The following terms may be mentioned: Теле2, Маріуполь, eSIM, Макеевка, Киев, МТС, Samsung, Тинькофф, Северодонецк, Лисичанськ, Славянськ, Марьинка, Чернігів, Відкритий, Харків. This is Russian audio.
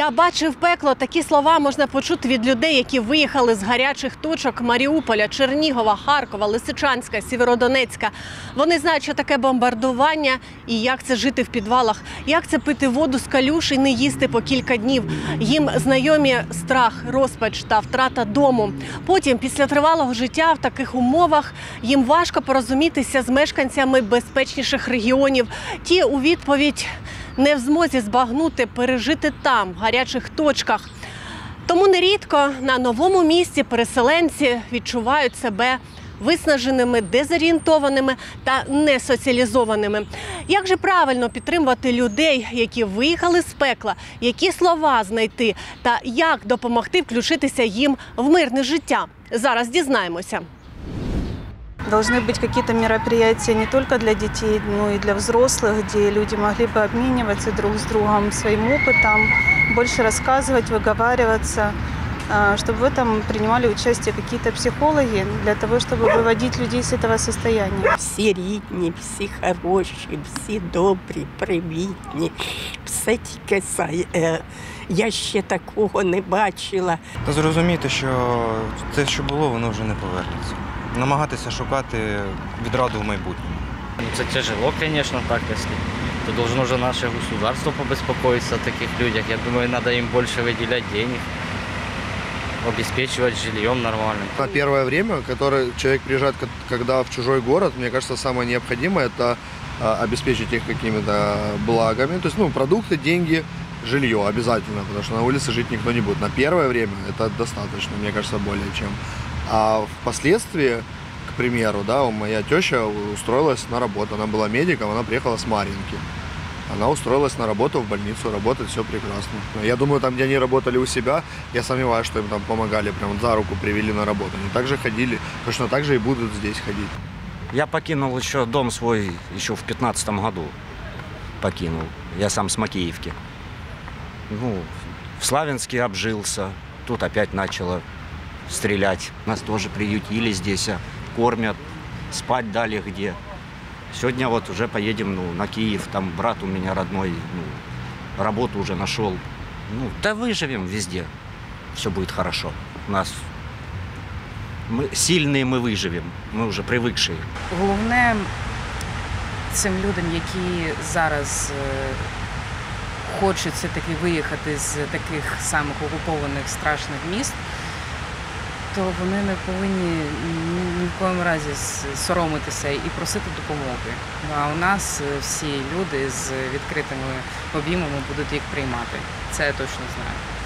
Я бачив пекло. Такі слова можна почути від людей, які виїхали з гарячих точок Маріуполя, Чернігова, Харкова, Лисичанська, Северодонецька. Вони знають, що таке бомбардування і як це жити в підвалах, як це пити воду з калюш і не їсти по кілька днів. Їм знайомі страх, розпач та втрата дому. Потім, після тривалого життя в таких умовах, їм важко порозумітися з мешканцями безпечніших регіонів. Ті у відповідь не в змозі збагнути, пережити там, в гарячих точках. Тому нерідко на новому місці переселенці відчувають себе виснаженими, дезорієнтованими та несоціалізованими. Як же правильно підтримувати людей, які виїхали з пекла, які слова знайти та як допомогти включитися їм в мирне життя? Зараз дізнаємося. Должны быть какие-то мероприятия не только для детей, но и для взрослых, где люди могли бы обмениваться друг с другом своим опытом, больше рассказывать, выговариваться, чтобы в этом принимали участие какие-то психологи, для того, чтобы выводить людей с этого состояния. Все рідні, все хорошие, все добрые, привітні, все тільки я ще такого не бачила. Та зрозуміти, що те, що було, воно вже не повернеться. Намагатися шукати відраду в майбутньому. Це тяжело, звісно, так, якщо. То должно вже наше государство побезпокоїтися о таких людях. Я думаю, треба їм більше виділяти денег, обеспечивать жильем нормально. На первое время, которое человек приезжает, когда в чужой город, мне кажется, самое необходимое – это обеспечить их какими-то благами. То есть, ну, продукты, деньги, жилье обязательно, потому что на улице жить никто не будет. На первое время это достаточно, мне кажется, более чем. А впоследствии, к примеру, да, моя теща устроилась на работу. Она была медиком, она приехала с Марьинки. Она устроилась на работу в больницу, работать все прекрасно. Я думаю, там, где они работали у себя, я сомневаюсь, что им там помогали, прям за руку привели на работу. Они также ходили, точно так же и будут здесь ходить. Я покинул еще дом свой еще в 2015 году. Покинул. Я сам с Макеевки. Ну, в Славянске обжился, тут опять начало стрелять. Нас тоже приютили здесь, кормят, спать дали где. Сегодня вот уже поедем, ну, на Киев, там брат у меня родной, ну, работу уже нашел. Ну, да выживем везде, все будет хорошо. У нас мы сильные, мы выживем, мы уже привыкшие. Головне цим людям, які зараз хочуть все-таки виїхати з таких самих окупованих страшних міст, то вони не повинні ні в коєму разі соромитися і просити допомоги. А у нас всі люди з відкритими обіймами будуть їх приймати. Це я точно знаю.